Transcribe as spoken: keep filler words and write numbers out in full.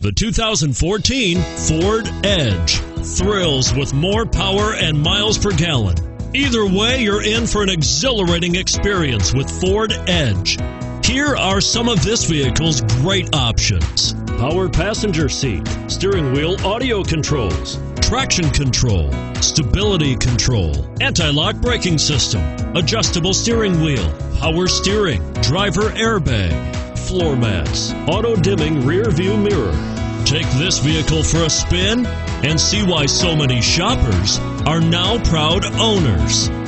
The two thousand fourteen Ford Edge thrills with more power and miles per gallon. Either way, you're in for an exhilarating experience with Ford Edge. Here are some of this vehicle's great options: power passenger seat, steering wheel audio controls, traction control, stability control, anti-lock braking system, adjustable steering wheel, power steering, driver airbag, floor mats, auto-dimming rear view mirror. Take this vehicle for a spin and see why so many shoppers are now proud owners.